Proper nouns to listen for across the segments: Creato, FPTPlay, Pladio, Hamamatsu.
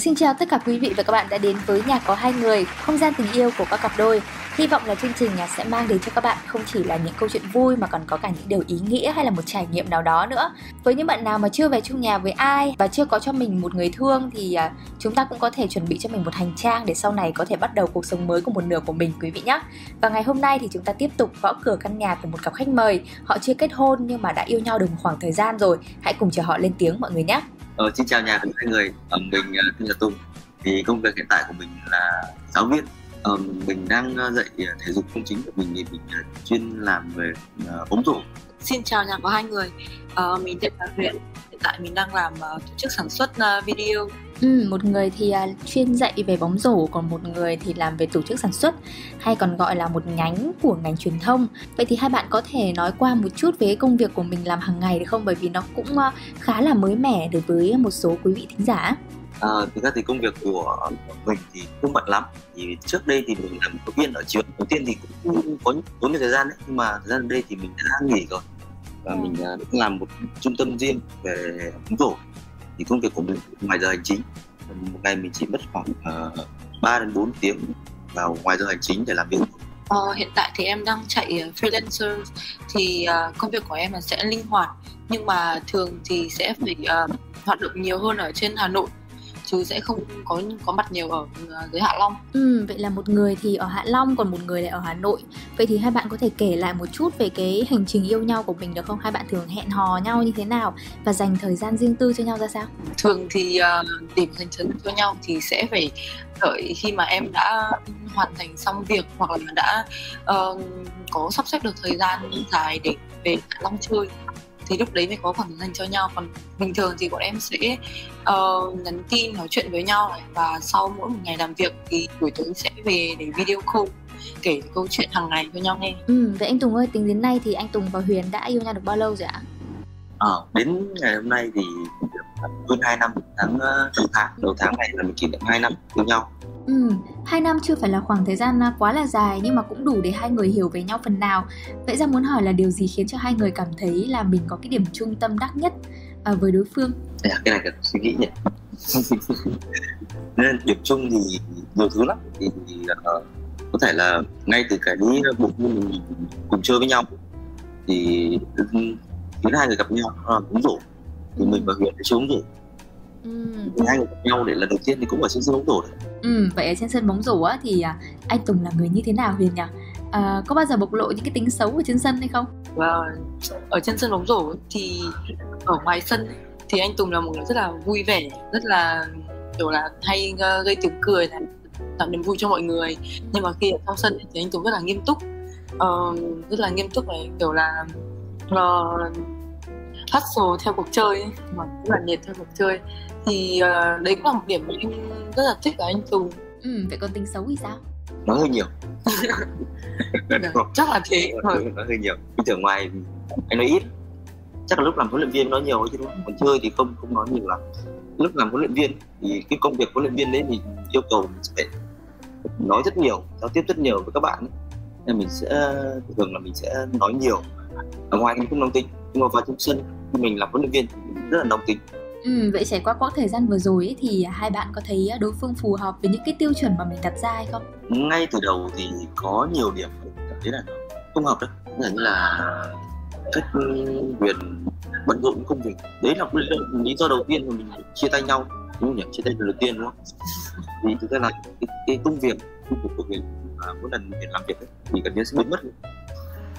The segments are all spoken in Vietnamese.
Xin chào tất cả quý vị và các bạn đã đến với Nhà có hai người, không gian tình yêu của các cặp đôi. Hy vọng là chương trình sẽ mang đến cho các bạn không chỉ là những câu chuyện vui mà còn có cả những điều ý nghĩa hay là một trải nghiệm nào đó nữa. Với những bạn nào mà chưa về chung nhà với ai và chưa có cho mình một người thương thì chúng ta cũng có thể chuẩn bị cho mình một hành trang để sau này có thể bắt đầu cuộc sống mới của một nửa của mình, quý vị nhé. Và ngày hôm nay thì chúng ta tiếp tục gõ cửa căn nhà của một cặp khách mời. Họ chưa kết hôn nhưng mà đã yêu nhau được một khoảng thời gian rồi. Hãy cùng chờ họ lên tiếng mọi người nhé. Xin chào Nhà của hai người, mình tên là Tùng. Thì công việc hiện tại của mình là giáo viên. Mình đang dạy thể dục không chính của mình thì mình chuyên làm về bóng rổ. Xin chào Nhà của hai người, mình tên là Huyền. Hiện tại mình đang làm tổ chức sản xuất video. Một người thì chuyên dạy về bóng rổ, còn một người thì làm về tổ chức sản xuất, hay còn gọi là một nhánh của ngành truyền thông. Vậy thì hai bạn có thể nói qua một chút về công việc của mình làm hàng ngày được không? Bởi vì nó cũng khá là mới mẻ đối với một số quý vị thính giả. Thực ra thì công việc của mình thì không bận lắm. Thì trước đây thì mình làm giáo viên ở trường. Đầu tiên thì cũng có tốn thời gian đấy, nhưng mà thời gian đây thì mình đã nghỉ rồi. Và mình cũng làm một trung tâm riêng về bóng rổ. Thì công việc của mình ngoài giờ hành chính, một ngày mình chỉ mất khoảng 3-4 tiếng vào ngoài giờ hành chính để làm việc. Hiện tại thì em đang chạy freelancer, thì công việc của em là sẽ linh hoạt, nhưng mà thường thì sẽ phải hoạt động nhiều hơn ở trên Hà Nội, chứ sẽ không có mặt nhiều ở dưới Hạ Long. Vậy là một người thì ở Hạ Long, còn một người lại ở Hà Nội. Vậy thì hai bạn có thể kể lại một chút về cái hành trình yêu nhau của mình được không? Hai bạn thường hẹn hò nhau như thế nào và dành thời gian riêng tư cho nhau ra sao? Thường thì để dành thời gian cho nhau thì sẽ phải đợi khi mà em đã hoàn thành xong việc hoặc là đã có sắp xếp được thời gian dài để về Hạ Long chơi, thì lúc đấy mới có khoảng dành cho nhau. Còn bình thường thì bọn em sẽ nhắn tin nói chuyện với nhau này, và sau mỗi một ngày làm việc thì buổi tối sẽ về để video call kể câu chuyện hàng ngày cho nhau nghe. Vậy anh Tùng ơi, tính đến nay thì anh Tùng và Huyền đã yêu nhau được bao lâu rồi ạ? Đến ngày hôm nay thì hơn 2 năm, đầu tháng này là mình kỷ niệm 2 năm yêu nhau. 2 năm chưa phải là khoảng thời gian quá là dài, nhưng mà cũng đủ để hai người hiểu về nhau phần nào. Vậy ra muốn hỏi là điều gì khiến cho hai người cảm thấy là mình có cái điểm chung tâm đắc nhất với đối phương? Cái này cần suy nghĩ nhỉ. Nên điểm chung thì nhiều thứ lắm, thì có thể là ngay từ cái bộ mình cùng chơi với nhau thì khiến hai người gặp nhau bóng rổ. Thì mình và Huyền đã chơi bóng rổ. Hai người gặp nhau để lần đầu tiên thì cũng ở trên sân bóng rổ đấy. Vậy ở trên sân bóng rổ á thì anh Tùng là người như thế nào Huyền nhỉ? Có bao giờ bộc lộ những cái tính xấu ở trên sân hay không? Ở trên sân bóng rổ thì ở ngoài sân thì anh Tùng là một người rất là vui vẻ, rất là kiểu là hay gây tiếng cười, làm niềm vui cho mọi người. Nhưng mà khi ở trong sân thì anh Tùng rất là nghiêm túc, này, kiểu là hustle theo cuộc chơi, mà cũng là nhiệt theo cuộc chơi. Thì đấy cũng là một điểm mà em rất là thích ở anh Tùng. Vậy còn tính xấu thì sao? Nói hơi nhiều. Chắc là thế. Nói hơi nhiều. Bình thường ngoài anh nói ít. Chắc là lúc làm huấn luyện viên nói nhiều chứ đúng không? Còn chơi thì không nói nhiều lắm. Lúc làm huấn luyện viên thì cái công việc huấn luyện viên đấy thì yêu cầu mình sẽ nói rất nhiều, giao tiếp rất nhiều với các bạn ấy. Nên mình sẽ thường là mình sẽ nói nhiều. Ở ngoài mình cũng nóng tính, nhưng mà vào trong sân khi mình làm huấn luyện viên mình rất là nóng tính. Vậy trải qua quãng thời gian vừa rồi ấy, thì hai bạn có thấy đối phương phù hợp với những cái tiêu chuẩn mà mình đặt ra hay không? Ngay từ đầu thì có nhiều điểm cảm thấy là không hợp đấy, như là cách Huyền bận rộn công việc. Đấy là lý do đầu tiên mà mình chia tay nhau, đúng không nhỉ? Chia tay đầu tiên đúng không? Vì thực ra là cái công việc của Huyền mỗi lần Huyền làm việc ấy, thì gần như sẽ biến mất luôn.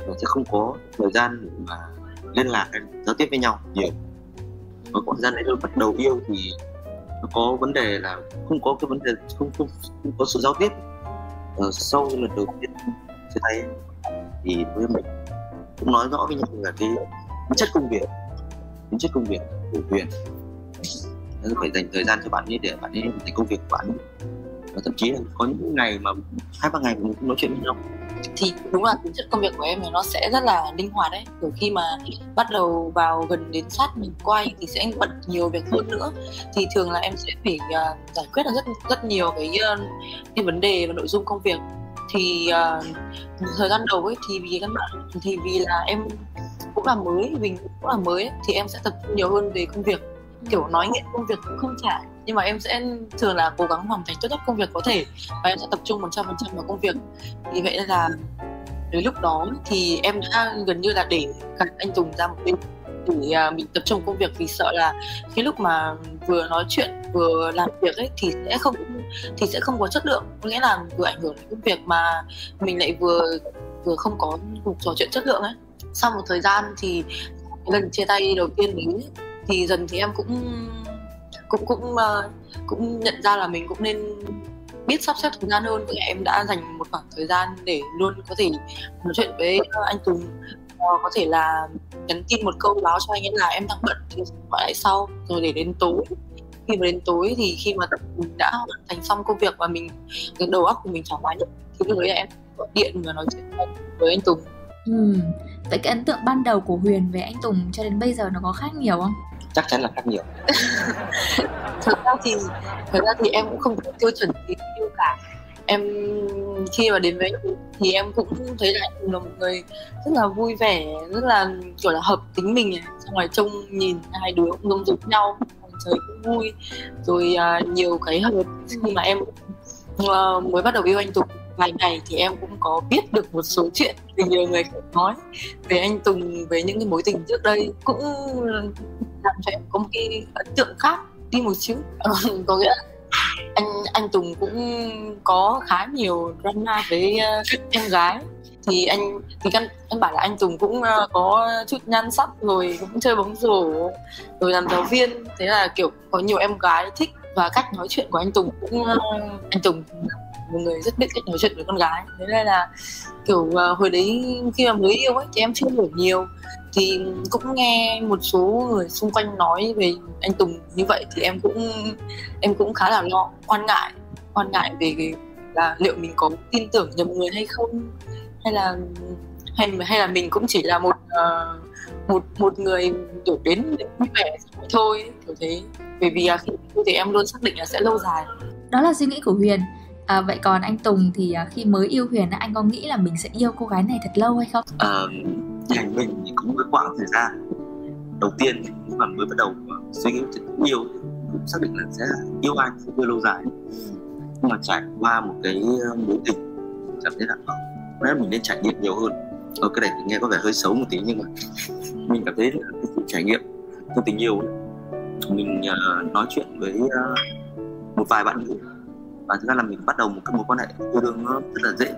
Và sẽ không có thời gian mà liên lạc giao tiếp với nhau nhiều. Và khoảng thời gian đấy bắt đầu yêu thì nó có vấn đề là không có sự giao tiếp. Sau lần đầu tiên chia tay thì với mình cũng nói rõ với nhau là cái tính chất công việc của Huyền phải dành thời gian cho bạn ấy để bạn ấy làm công việc của bạn ấy. Và thậm chí là có những ngày mà 2-3 ngày mình cũng nói chuyện với nhau. Thì đúng là tính chất công việc của em thì nó sẽ rất là linh hoạt đấy. Kiểu khi mà bắt đầu vào gần đến sát mình quay thì sẽ bật nhiều việc hơn nữa. Thì thường là em sẽ phải giải quyết được rất nhiều cái vấn đề và nội dung công việc. Thì thời gian đầu ấy thì vì là em cũng là mới, thì em sẽ tập trung nhiều hơn về công việc. Kiểu nói nghiện công việc cũng không trả nhưng mà em sẽ thường là cố gắng hoàn thành tốt nhất công việc có thể và em sẽ tập trung 100% vào công việc. Vì vậy nên là đến lúc đó thì em đã gần như là để gạt anh Tùng ra một bên để mình tập trung công việc, vì sợ là cái lúc mà vừa nói chuyện vừa làm việc ấy thì sẽ không có chất lượng, có nghĩa là vừa ảnh hưởng đến công việc mà mình lại vừa không có cuộc trò chuyện chất lượng ấy. Sau một thời gian thì lần chia tay đầu tiên mình thì dần thì em cũng nhận ra là mình cũng nên biết sắp xếp thời gian hơn, thì em đã dành một khoảng thời gian để luôn có thể nói chuyện với anh Tùng, có thể là nhắn tin một câu báo cho anh ấy là em đang bận thì gọi lại sau, rồi để đến tối. Khi mà đến tối thì khi mà mình đã hoàn thành xong công việc và mình đầu óc của mình thoải mái nhất thì lúc đấy là em gọi điện và nói chuyện với anh Tùng. Vậy cái ấn tượng ban đầu của Huyền về anh Tùng cho đến bây giờ nó có khác nhiều không? Chắc chắn là khác nhiều. Thật ra thì em cũng không có tiêu chuẩn gì yêu cả. Em khi mà đến với anh thì em cũng thấy là anh là một người rất là vui vẻ, rất là kiểu là hợp tính mình. Xong rồi trông nhìn hai đứa cũng giống nhau, trời cũng vui, rồi nhiều cái hợp. Khi mà em mới bắt đầu yêu anh Tùng vài ngày thì em cũng có biết được một số chuyện từ nhiều người nói về anh Tùng, về những cái mối tình trước đây, cũng làm cho em có một cái ấn tượng khác đi một xíu. Có nghĩa là anh Tùng cũng có khá nhiều drama với em gái, thì em bảo là anh Tùng cũng có chút nhan sắc, rồi cũng chơi bóng rổ, rồi làm giáo viên, thế là kiểu có nhiều em gái thích. Và cách nói chuyện của anh Tùng cũng một người rất biết cách nói chuyện với con gái. Thế nên là kiểu hồi đấy khi mà mới yêu ấy thì em chưa hiểu nhiều, thì cũng nghe một số người xung quanh nói về anh Tùng như vậy thì em cũng khá là lo, quan ngại về là liệu mình có tin tưởng nhầm người hay không, hay là mình cũng chỉ là một người kiểu đến vui vẻ thôi, kiểu thế. Bởi vì khi thì em luôn xác định là sẽ lâu dài. Đó là suy nghĩ của Huyền. Vậy còn anh Tùng thì khi mới yêu Huyền, anh có nghĩ là mình sẽ yêu cô gái này thật lâu hay không? Mình thì cũng có quãng thời gian đầu tiên cũng còn mới bắt đầu suy nghĩ yêu, cũng xác định là sẽ yêu anh, sẽ yêu lâu dài. Nhưng mà trải qua một cái mối tình cảm thấy là mình nên trải nghiệm nhiều hơn. Cái này nghe có vẻ hơi xấu một tí nhưng mà mình cảm thấy là cái sự trải nghiệm trong tình yêu, mình nói chuyện với một vài bạn nữ và thực ra là mình bắt đầu một cái mối quan hệ yêu đương rất là dễ.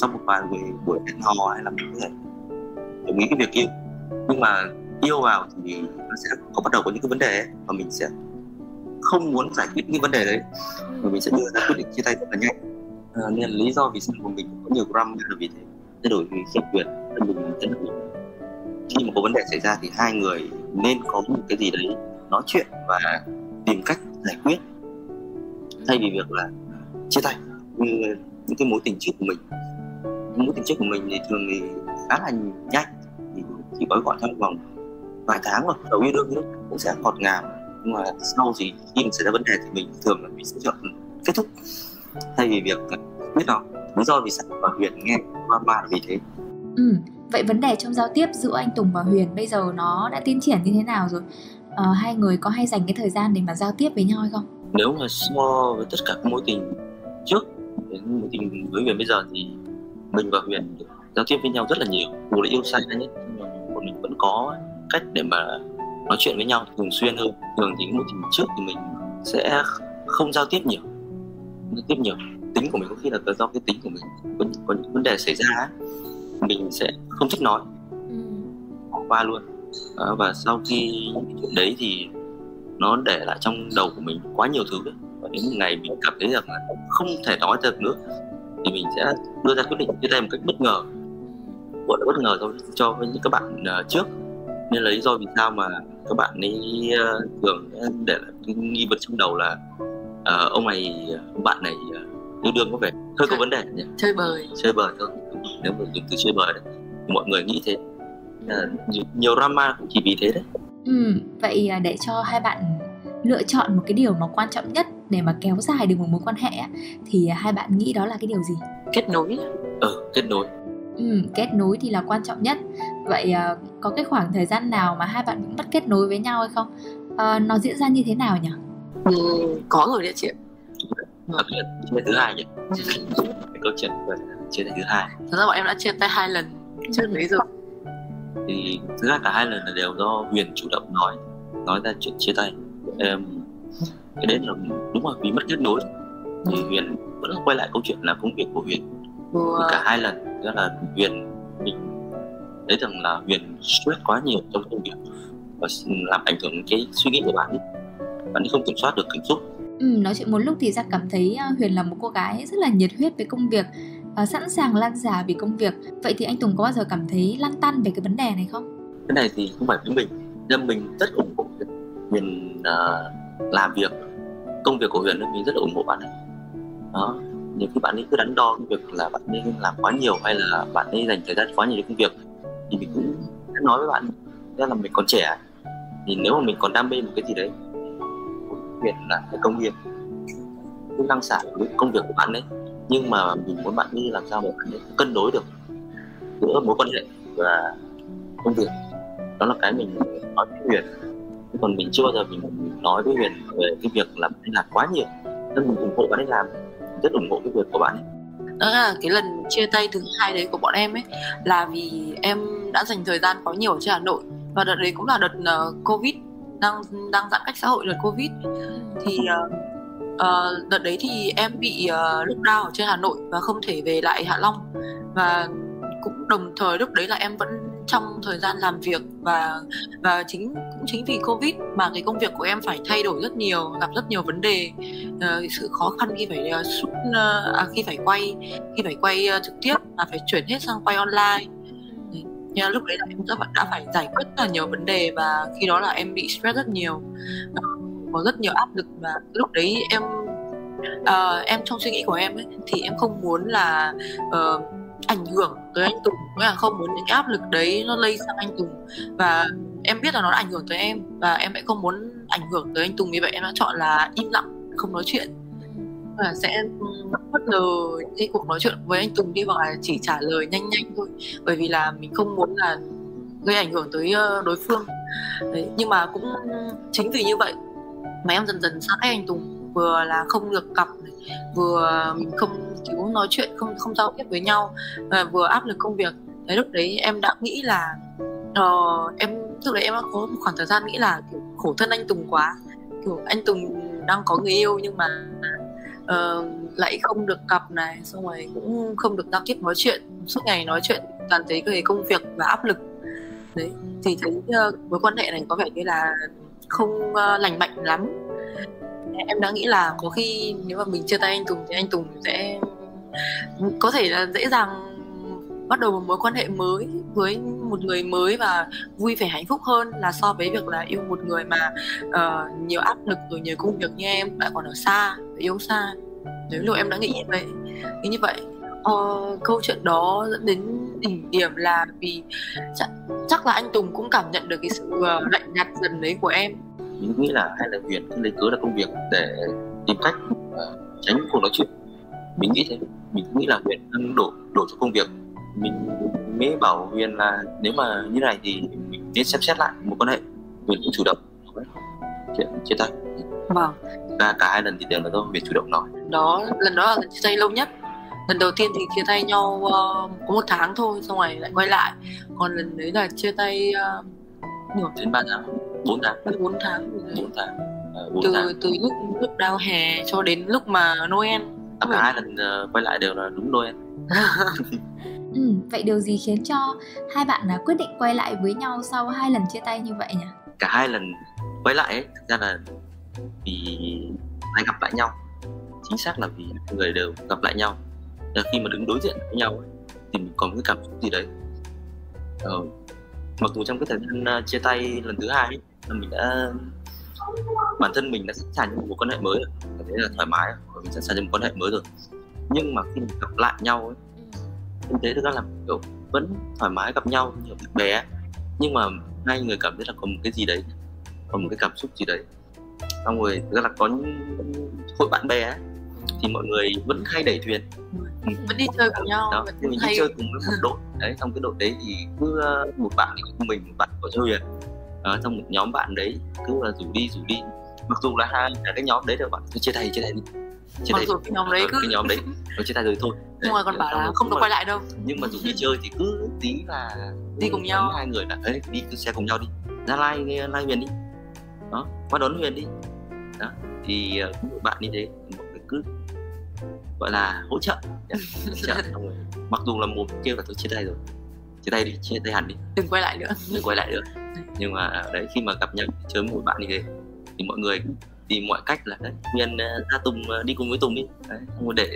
Sau một vài buổi hẹn hò hay là mình có thể đồng ý cái việc yêu, nhưng mà yêu vào thì nó sẽ có bắt đầu có những cái vấn đề ấy, và mình sẽ không muốn giải quyết những vấn đề đấy và mình sẽ đưa ra quyết định chia tay rất là nhanh. Nên là lý do vì sao của mình có nhiều drama là vì thế. Thay đổi khi Huyền mình thấy là khi mà có vấn đề xảy ra thì hai người nên có một cái gì đấy nói chuyện và tìm cách giải quyết, thay vì việc là chia tay như những cái mối tình trước của mình. Mối tình trước của mình thì thường thì khá là nhanh, chỉ gói gọn trong vòng vài tháng mà đầu yêu đương cũng sẽ ngọt ngào, nhưng mà sau thì khi xảy ra vấn đề thì mình thường là mình sẽ chọn kết thúc thay vì việc biết nó. Lý do vì sao mà Huyền nghe drama vì thế. Vậy vấn đề trong giao tiếp giữa anh Tùng và Huyền bây giờ nó đã tiến triển như thế nào rồi? Hai người có hay dành cái thời gian để mà giao tiếp với nhau hay không? Nếu mà so với tất cả các mối tình trước đến mối tình với Huyền bây giờ thì mình và Huyền giao tiếp với nhau rất là nhiều. Dù là yêu xa nhất nhưng mà bọn mình vẫn có cách để mà nói chuyện với nhau thường xuyên hơn. Thường thì mối tình trước thì mình sẽ không giao tiếp nhiều. Tính của mình có khi là do cái tính của mình có những vấn đề xảy ra ấy, mình sẽ không thích nói, bỏ qua luôn. Và sau khi chuyện đấy thì nó để lại trong đầu của mình quá nhiều thứ ấy. Và đến một ngày mình cảm thấy rằng là không thể nói được nữa thì mình sẽ đưa ra quyết định chia tay một cách bất ngờ, gọi là bất ngờ cho những các bạn trước. Nên là lý do vì sao mà các bạn ấy thường để lại cái nghi vấn trong đầu là bạn này yêu đương có vẻ hơi có vấn đề nhỉ? Chơi bời thôi. Nếu mà dùng từ chơi bời đấy, mọi người nghĩ thế. Nhiều drama cũng chỉ vì thế đấy. Vậy để cho hai bạn lựa chọn một cái điều mà quan trọng nhất để mà kéo dài được một mối quan hệ thì hai bạn nghĩ đó là cái điều gì? Kết nối thì là quan trọng nhất. Vậy có cái khoảng thời gian nào mà hai bạn cũng mất kết nối với nhau hay không? Nó diễn ra như thế nào nhỉ? Có rồi đấy chị ạ. Đặc biệt chia thứ hai nhỉ? Cái câu chuyện về chia tay thứ hai. Thật ra bọn em đã chia tay 2 lần trước đấy rồi. Thì thứ hai cả 2 lần là đều do Huyền chủ động nói ra chuyện chia tay. Cái đấy là đúng là vì mất kết nối. Thì Huyền vẫn quay lại câu chuyện là công việc của Huyền. Cả 2 lần đó là Huyền, mình thấy rằng là Huyền stress quá nhiều trong công việc và làm ảnh hưởng cái suy nghĩ của bạn ấy. Bạn ấy không kiểm soát được cảm xúc. Nói chuyện một lúc thì Giang cảm thấy Huyền là một cô gái rất là nhiệt huyết với công việc, sẵn sàng lan giả vì công việc. Vậy thì anh Tùng có bao giờ cảm thấy lăn tăn về cái vấn đề này không? Cái này thì không phải với mình, nhưng mình rất ủng hộ Huyền làm việc. Công việc của Huyền mình rất là ủng hộ bạn ấy. Đó, nhiều khi bạn ấy cứ đắn đo cái việc là bạn ấy làm quá nhiều hay là bạn ấy dành thời gian quá nhiều cho công việc. Thì mình cũng nói với bạn đó là mình còn trẻ, thì nếu mà mình còn đam mê một cái gì đấy, việc là cái công việc cũng năng sản với công việc của bạn ấy, nhưng mà mình muốn bạn đi làm sao để bạn ấy cân đối được giữa mối quan hệ và công việc. Đó là cái mình nói với Huyền. Còn mình chưa bao giờ mình nói với Huyền về cái việc là bạn ấy làm quá nhiều, nên mình ủng hộ bạn ấy làm, rất ủng hộ cái việc của bạn ấy. Đó là cái lần chia tay thứ 2 đấy của bọn em ấy, là vì em đã dành thời gian quá nhiều ở trên Hà Nội, và đợt đấy cũng là đợt Covid, đang giãn cách xã hội đợt Covid. Thì đợt đấy thì em bị lockdown ở trên Hà Nội và không thể về lại Hạ Long. Và cũng đồng thời lúc đấy là em vẫn trong thời gian làm việc, và cũng chính vì Covid mà cái công việc của em phải thay đổi rất nhiều, gặp rất nhiều vấn đề, sự khó khăn khi phải quay trực tiếp mà phải chuyển hết sang quay online. Nhưng lúc đấy là em đã phải giải quyết rất là nhiều vấn đề, và khi đó là em bị stress rất nhiều, có rất nhiều áp lực. Và lúc đấy em trong suy nghĩ của em ấy, thì em không muốn là ảnh hưởng tới anh Tùng, nghĩa là không muốn những áp lực đấy nó lây sang anh Tùng, và em biết là nó đã ảnh hưởng tới em và em lại không muốn ảnh hưởng tới anh Tùng. Vì vậy em đã chọn là im lặng, không nói chuyện, và sẽ bất ngờ cái cuộc nói chuyện với anh Tùng đi, hoặc là chỉ trả lời nhanh thôi, bởi vì là mình không muốn là gây ảnh hưởng tới đối phương. Đấy, nhưng mà cũng chính vì như vậy mà em dần xa cách anh Tùng, vừa là không được gặp, vừa mình không thiếu nói chuyện, không giao tiếp với nhau, vừa áp lực công việc. Đấy, lúc đấy em đã nghĩ là em đã có một khoảng thời gian nghĩ là kiểu khổ thân anh Tùng quá, kiểu anh Tùng đang có người yêu nhưng mà lại không được gặp này, xong rồi cũng không được giao tiếp nói chuyện, suốt ngày nói chuyện toàn thấy về công việc và áp lực. Đấy, thì thấy mối quan hệ này có vẻ như là không lành mạnh lắm. Em đã nghĩ là có khi nếu mà mình chia tay anh Tùng thì anh Tùng sẽ có thể là dễ dàng bắt đầu một mối quan hệ mới với một người mới và vui vẻ hạnh phúc hơn là so với việc là yêu một người mà nhiều áp lực rồi nhiều công việc như em, lại còn ở xa, yêu xa. Đấy, lúc em đã nghĩ như vậy. Câu chuyện đó dẫn đến đỉnh điểm là vì chắc là anh Tùng cũng cảm nhận được cái sự lạnh nhạt dần đấy của em. Mình nghĩ là hay là Huyền cứ lấy cớ là công việc để tìm cách tránh cuộc nói chuyện. Mình nghĩ thế, mình nghĩ là Huyền đang đổ cho công việc. Mình mới bảo Huyền là nếu mà như này thì mình nên xem xét lại một quan hệ. Huyền cũng chủ động chuyện chia tay. Vâng. Cả 2 lần thì đều là do Huyền chủ động nói. Đó, lần đó là lần chia tay lâu nhất. Lần đầu tiên thì chia tay nhau có 1 tháng thôi, xong rồi lại quay lại. Còn lần đấy là chia tay đến 3 tháng, 4 tháng. 4 tháng. Từ lúc đào hè cho đến lúc mà Noel. Cả 2 lần quay lại đều là đúng Noel. Vậy điều gì khiến cho 2 bạn quyết định quay lại với nhau sau 2 lần chia tay như vậy nhỉ? Cả 2 lần quay lại ấy, thực ra là vì lại gặp lại nhau. Chính xác là vì hai người đều gặp lại nhau. Và khi mà đứng đối diện với nhau ấy, thì mình có một cái cảm xúc gì đấy. Mặc dù trong cái thời gian chia tay lần thứ 2 ấy, mình đã bản thân mình đã sẵn sàng cho một quan hệ mới rồi, cảm thấy là thoải mái rồi, mình sẵn sàng cho một quan hệ mới rồi. Nhưng mà khi mình gặp lại nhau ấy, thực tế thực ra là kiểu vẫn thoải mái gặp nhau như bạn bè, nhưng mà hai người cảm thấy là có một cái gì đấy, có một cái cảm xúc gì đấy. Xong rồi thực ra là có những hội bạn bè ấy, thì mọi người vẫn hay đẩy thuyền, vẫn đi chơi cùng nhau. Đó, mình hay đi chơi cùng với một đội đấy, trong cái đội đấy thì cứ một bạn của mình, một bạn của Huyền, trong một nhóm bạn đấy cứ là rủ đi mặc dù là hai cái nhóm đấy được bạn chia tay đi. Mặc dù cái nhóm đấy rồi chia tay rồi thôi. Mọi người còn bảo là không được quay lại đâu. Nhưng mà dù đi chơi thì cứ tí là đi cùng nhau. Hai người là đi xe cùng nhau đi. Ra lai Huyền đi. Đó, qua đón Huyền đi. Đó, thì cũng bạn như thế, một cái cứ gọi là hỗ trợ. Mặc dù là một kêu là tôi chia tay rồi. Chia tay đi, chia tay hẳn đi. Đừng quay lại nữa. Nhưng mà đấy, khi mà gặp nhau chơi với một bạn như thế thì mọi người tìm mọi cách là đấy, Huyền ra Tùng đi cùng với Tùng đi. Đấy,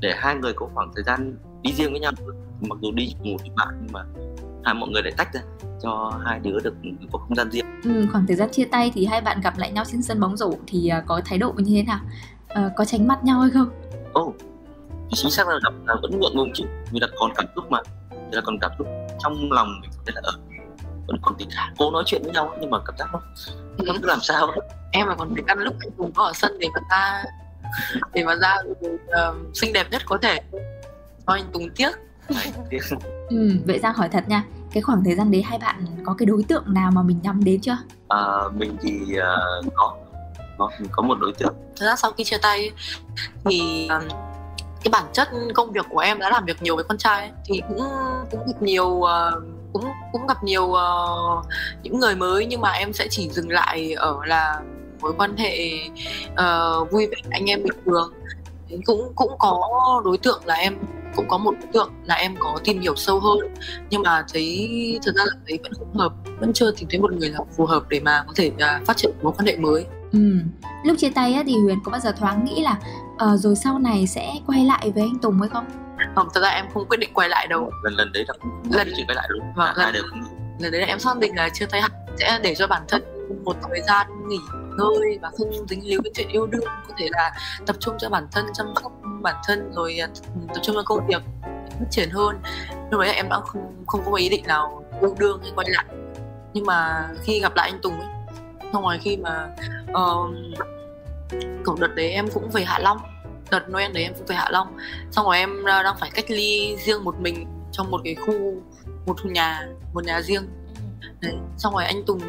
để hai người có khoảng thời gian đi riêng với nhau. Mặc dù đi cùng một bạn nhưng mà mọi người lại tách ra cho hai đứa được có không gian riêng. Khoảng thời gian chia tay thì hai bạn gặp lại nhau trên sân bóng rổ thì có thái độ như thế nào? Có tránh mặt nhau hay không? Chính xác là gặp là vẫn ngượng ngùng chứ, vì là còn cảm xúc mà, thì là còn cảm xúc trong lòng mình là vẫn còn tình cảm, cố nói chuyện với nhau nhưng mà cảm giác nó cứ làm sao đó. Em mà còn phải ăn lúc anh Hùng có ở sân để mà ra xinh đẹp nhất có thể. Thôi anh Tùng tiếc. Vậy Giang hỏi thật nha, cái khoảng thời gian đấy hai bạn có cái đối tượng nào mà mình nhắm đến chưa? Mình thì có một đối tượng. Thật ra sau khi chia tay thì cái bản chất công việc của em đã làm việc nhiều với con trai ấy, thì cũng gặp nhiều những người mới, nhưng mà em sẽ chỉ dừng lại ở là mối quan hệ vui vẻ anh em bình thường. Cũng có đối tượng là em cũng có một đối tượng là em có tìm hiểu sâu hơn, nhưng mà thật ra là thấy vẫn không hợp, vẫn chưa tìm thấy một người nào phù hợp để mà có thể phát triển mối quan hệ mới. Lúc chia tay ấy, thì Huyền có bao giờ thoáng nghĩ là rồi sau này sẽ quay lại với anh Tùng hay không? Không, thật ra em không quyết định quay lại đâu. Lần đấy là không định quay lại luôn. Lần đấy là em xác định là chưa thấy hẳn, sẽ để cho bản thân một thời gian nghỉ ngơi và không dính líu với chuyện yêu đương, có thể là tập trung cho bản thân, chăm sóc bản thân rồi tập trung vào công việc phát triển hơn. Lúc đấy em đã không có ý định nào yêu đương hay quay lại. Nhưng mà khi gặp lại anh Tùng ấy, xong rồi khi mà đợt đấy em cũng về Hạ Long, đợt Noel đấy em cũng về Hạ Long, xong rồi em đang phải cách ly riêng một mình trong một cái khu, một nhà riêng đấy. Xong rồi anh Tùng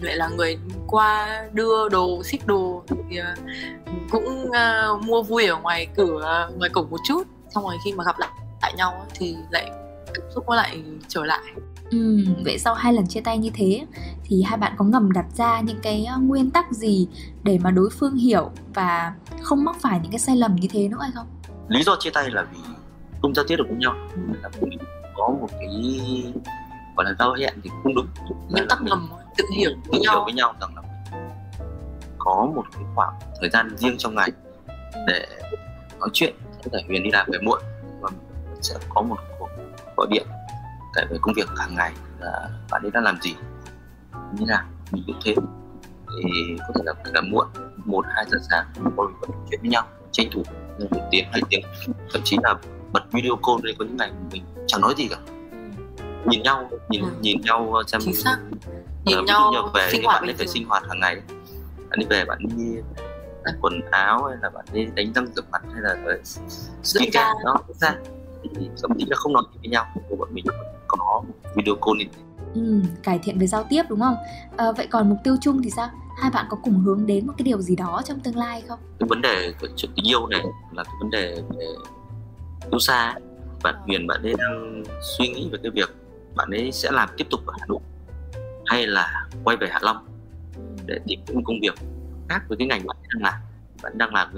lại là người qua đưa đồ, ship đồ thì cũng mua vui ở ngoài cổng một chút. Xong rồi khi mà gặp lại nhau thì lại cảm xúc nó lại trở lại. Vậy sau hai lần chia tay như thế thì hai bạn có ngầm đặt ra những cái nguyên tắc gì để mà đối phương hiểu và không mắc phải những cái sai lầm như thế nữa hay không? Lý do chia tay là vì không giao tiếp được với nhau, là cũng có một cái gọi là giao hẹn thì không đúng. Nguyên tắc ngầm tự hiểu với nhau rằng là có một cái khoảng thời gian riêng trong ngày để nói chuyện. Có thể Huyền đi làm về muộn và sẽ có một cuộc gọi điện tại về công việc hàng ngày là bạn ấy đang làm gì, như nào, mình cũng thế thì có thể là phải làm muộn 1-2 giờ sáng, bọn mình vẫn nói chuyện với nhau, tranh thủ 1-2 tiếng, thậm chí là bật video call lên. Có những ngày mình chẳng nói gì cả, nhìn nhau xem, nhìn nhau về thì bạn ấy phải sinh hoạt hàng ngày. Bạn ấy về bạn đi quần áo hay là bạn đi đánh răng rửa mặt hay là skincare đó ra, thì thậm chí là không nói gì với nhau, bọn mình có video call lên. Cải thiện về giao tiếp đúng không? Vậy còn mục tiêu chung thì sao? Hai bạn có cùng hướng đến một cái điều gì đó trong tương lai không? Cái vấn đề của chuyện tình yêu này là cái vấn đề về yêu xa. Bạn Huyền bạn ấy đang suy nghĩ về cái việc bạn ấy sẽ làm tiếp tục ở Hà Nội hay là quay về Hạ Long để tìm một công việc khác với cái ngành bạn ấy đang làm. Bạn đang làm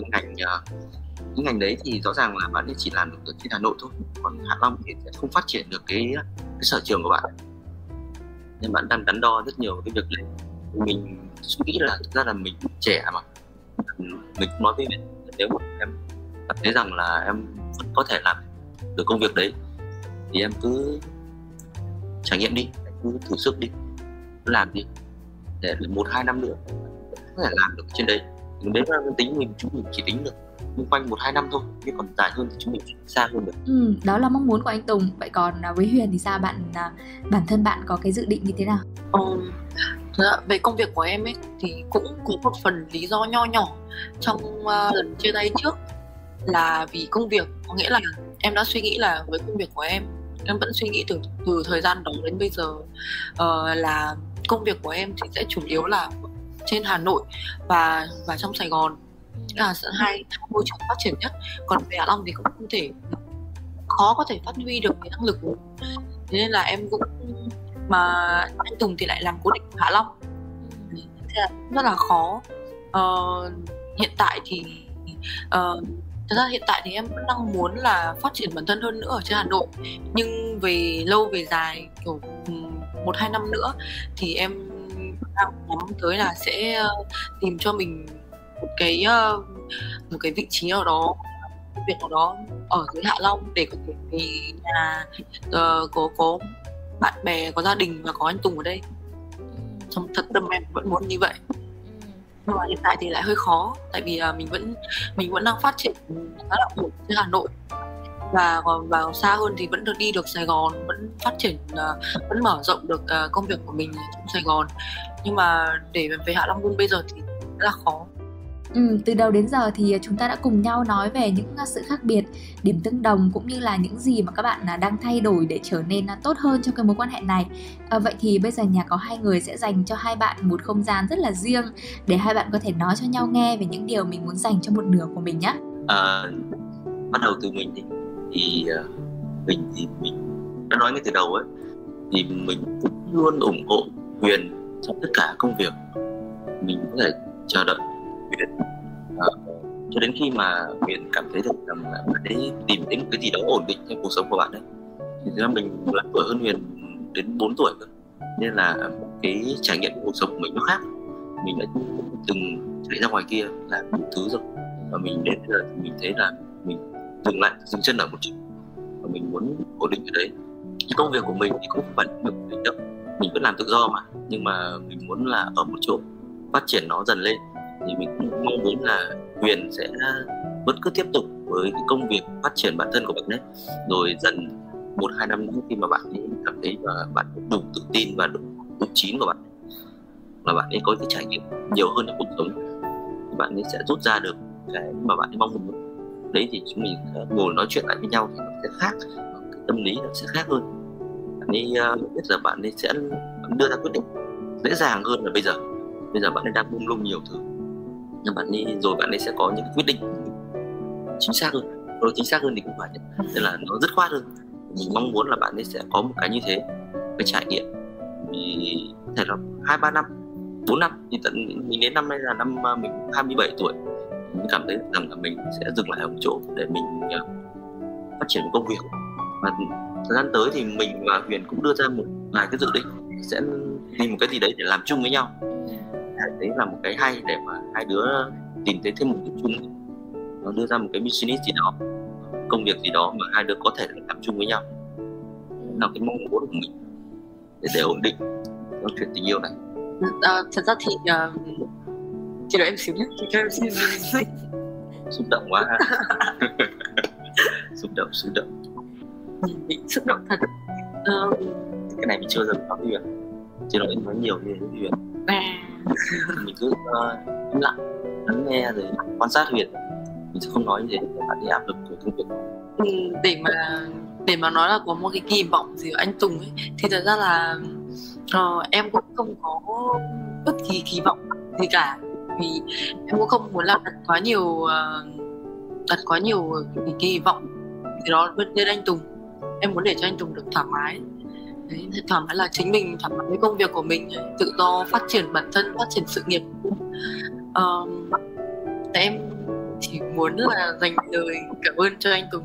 cái ngành đấy thì rõ ràng là bạn ấy chỉ làm được ở trên Hà Nội thôi, còn Hạ Long thì sẽ không phát triển được cái sở trường của bạn. Nên bạn đang đắn đo rất nhiều cái việc đấy. Mình suy nghĩ là thực ra là mình trẻ mà, mình nói với mình nếu mà em cảm thấy rằng là em vẫn có thể làm được công việc đấy thì em cứ trải nghiệm đi, cứ thử sức đi, cứ làm đi để 1-2 năm nữa có thể làm được trên đấy. Đấy là tính mình, chúng mình chỉ tính được quanh 1-2 năm thôi, nhưng còn dài hơn thì chúng mình xa hơn được. Đó là mong muốn của anh Tùng. Vậy còn với Huyền thì sao? Bản thân bạn có cái dự định như thế nào? Về công việc của em ấy thì cũng có một phần lý do nho nhỏ trong lần chia tay trước là vì công việc. Có nghĩa là em đã suy nghĩ là với công việc của em vẫn suy nghĩ từ thời gian đó đến bây giờ là công việc của em thì sẽ chủ yếu là trên Hà Nội và trong Sài Gòn. Là hai môi trường phát triển nhất. Còn về Hạ Long thì cũng không thể, khó có thể phát huy được cái năng lực của mình. Thế nên là em cũng, mà anh Tùng thì lại làm cố định Hạ Long, thế là rất là khó. Hiện tại thì thật ra hiện tại thì em vẫn đang muốn là phát triển bản thân hơn nữa ở trên Hà Nội, nhưng về lâu về dài kiểu 1-2 năm nữa thì em đang nhắm tới là sẽ tìm cho mình một cái vị trí nào đó, việc nào đó ở dưới Hạ Long để có thể về nhà, có bạn bè, có gia đình và có anh Tùng ở đây. Trong thật tâm em vẫn muốn như vậy. Nhưng mà hiện tại thì lại hơi khó, tại vì là mình vẫn đang phát triển khá là ổn trên Hà Nội, và còn vào xa hơn thì vẫn được đi được Sài Gòn, vẫn phát triển, vẫn mở rộng được công việc của mình trong Sài Gòn. Nhưng mà để về Hạ Long luôn bây giờ thì rất là khó. Từ đầu đến giờ thì chúng ta đã cùng nhau nói về những sự khác biệt, điểm tương đồng cũng như là những gì mà các bạn đang thay đổi để trở nên tốt hơn trong cái mối quan hệ này. Vậy thì bây giờ nhà có hai người sẽ dành cho hai bạn một không gian rất là riêng để hai bạn có thể nói cho nhau nghe về những điều mình muốn dành cho một nửa của mình nhé. Bắt đầu từ mình thì mình đã nói ngay từ đầu ấy, thì mình cũng luôn ủng hộ Huyền trong tất cả công việc. Mình có thể chờ đợi cho đến khi mà Huyền cảm thấy được rằng là bạn ấy tìm thấy một cái gì đó ổn định trong cuộc sống của bạn ấy. Thì ra mình là tuổi hơn Huyền đến 4 tuổi cơ, nên là cái trải nghiệm của cuộc sống của mình nó khác. Mình đã từng chạy ra ngoài kia là một thứ rồi, và mình đến giờ thì mình thấy là mình dừng chân ở một chỗ và mình muốn ổn định ở đấy. Cái công việc của mình thì cũng không phải được ổn định đâu, mình vẫn làm tự do mà, nhưng mà mình muốn là ở một chỗ phát triển nó dần lên. Thì mình cũng mong muốn là Huyền sẽ vẫn cứ tiếp tục với cái công việc phát triển bản thân của bạn ấy, rồi dần 1-2 năm nữa khi mà bạn ấy cảm thấy và bạn ấy đủ tự tin và đủ chín của bạn ấy, và bạn ấy có cái trải nghiệm nhiều hơn trong cuộc sống, thì bạn ấy sẽ rút ra được cái mà bạn ấy mong muốn. Đấy thì chúng mình ngồi nói chuyện lại với nhau thì nó sẽ khác, cái tâm lý nó sẽ khác hơn. Bạn ấy biết là bạn ấy sẽ đưa ra quyết định dễ dàng hơn là bây giờ bạn ấy đang lung lung nhiều thứ. Nhưng bạn ấy rồi bạn ấy sẽ có những quyết định chính xác hơn thì cũng phải, nên là nó dứt khoát hơn. Mình mong muốn là bạn ấy sẽ có một cái như thế, cái trải nghiệm thì có thể là 2-3 năm 4 năm, thì tận mình đến năm nay là năm mình 27 tuổi, mình cảm thấy rằng là mình sẽ dừng lại ở một chỗ để mình phát triển công việc. Và thời gian tới thì mình và Huyền cũng đưa ra một vài cái dự định, sẽ tìm một cái gì đấy để làm chung với nhau. Đấy là một cái hay để mà hai đứa tìm thấy thêm một cái chung, nó đưa ra một cái business gì đó, công việc gì đó mà hai đứa có thể làm chung với nhau. Đấy là cái mong muốn của mình để ổn định trong chuyện tình yêu này. Thật ra thì chị đợi em xíu nhé, chị cho em xin. Xúc động quá ha. Xúc động. Bị xúc động thật. Cái này mình chưa dần nói với Huyền, chị nói em nói nhiều như thế Huyền. Mình cứ im lặng lắng nghe rồi quan sát Huyền, mình sẽ không nói như thế để bạn đi áp lực của công việc. Để mà nói là có một cái kỳ vọng gì ở anh Tùng ấy, thì thật ra là em cũng không có bất kỳ kỳ vọng gì cả, vì em cũng không muốn là đặt quá nhiều cái kỳ vọng thì đó lên anh Tùng. Em muốn để cho anh Tùng được thoải mái. Đấy, thoải mái là chính mình, thoải mái với công việc của mình, tự do phát triển bản thân, phát triển sự nghiệp. Em chỉ muốn là dành lời cảm ơn cho anh Tùng,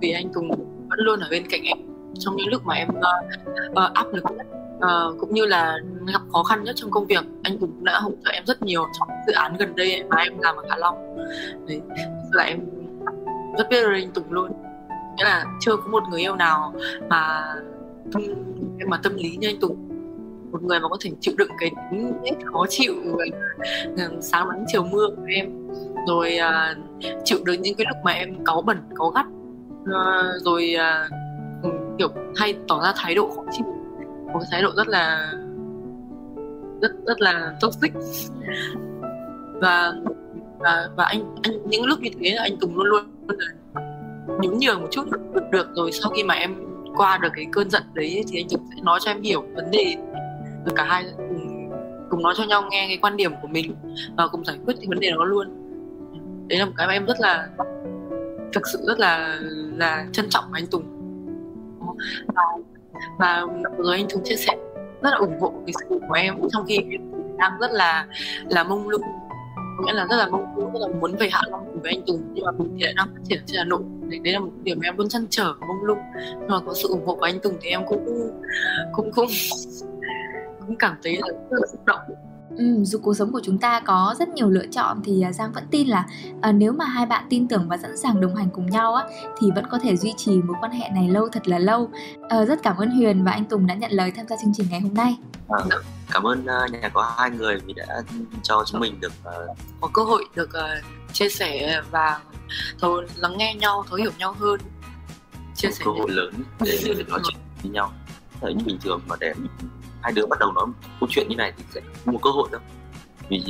vì anh Tùng vẫn luôn ở bên cạnh em trong những lúc mà em áp lực nhất, cũng như là gặp khó khăn nhất trong công việc. Anh Tùng đã hỗ trợ em rất nhiều trong dự án gần đây mà em làm ở Hạ Long. Đấy, là em rất biết ơn anh Tùng luôn. Nghĩa là chưa có một người yêu nào mà tâm lý như anh Tùng, một người mà có thể chịu đựng cái tính khó chịu sáng nắng chiều mưa của em, rồi chịu được những cái lúc mà em cáu bẩn cáu gắt, rồi kiểu hay tỏ ra thái độ khó chịu, một cái thái độ rất là toxic. Và anh những lúc như thế là anh Tùng luôn nhún nhường một chút được rồi. Sau khi mà em qua được cái cơn giận đấy thì anh Tùng sẽ nói cho em hiểu vấn đề, rồi cả hai cùng cùng nói cho nhau nghe cái quan điểm của mình và cùng giải quyết cái vấn đề đó luôn. Đấy là một cái mà em rất là thực sự rất là trân trọng của anh Tùng. Và vừa rồi anh Tùng chia sẻ rất là ủng hộ cái sự của em trong khi đang rất là mông lung, nghĩa là rất là mong muốn, rất là muốn về Hạ Long cùng với anh Tùng, nhưng mà mình thì lại đang phát triển trên Hà Nội. Đấy là một điểm mà em luôn trăn trở, mông lung. Nhưng mà có sự ủng hộ của anh Tùng thì em cũng cảm thấy là rất là xúc động. Dù cuộc sống của chúng ta có rất nhiều lựa chọn thì Giang vẫn tin là nếu mà hai bạn tin tưởng và sẵn sàng đồng hành cùng nhau á, thì vẫn có thể duy trì mối quan hệ này lâu, thật là lâu. Rất cảm ơn Huyền và anh Tùng đã nhận lời tham gia chương trình ngày hôm nay. Cảm ơn nhà có hai người vì đã cho chúng mình được có cơ hội được chia sẻ và lắng nghe nhau, thấu hiểu nhau hơn, chia sẻ cơ hội lớn để nói chuyện với nhau. Thấy bình thường mà để hai đứa bắt đầu nói câu chuyện như này thì sẽ không có cơ hội đâu, vì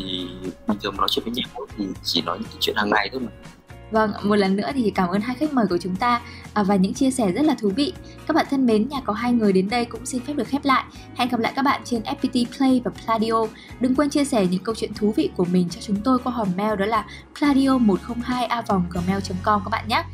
bình thường nói chuyện với nhau thì chỉ nói những chuyện hàng ngày thôi mà. Vâng, một lần nữa thì cảm ơn hai khách mời của chúng ta và những chia sẻ rất là thú vị. Các bạn thân mến, Nhà có hai người đến đây cũng xin phép được khép lại. Hẹn gặp lại các bạn trên FPT Play và Pladio. Đừng quên chia sẻ những câu chuyện thú vị của mình cho chúng tôi qua hòm mail, đó là pladio102a@gmail.com các bạn nhé.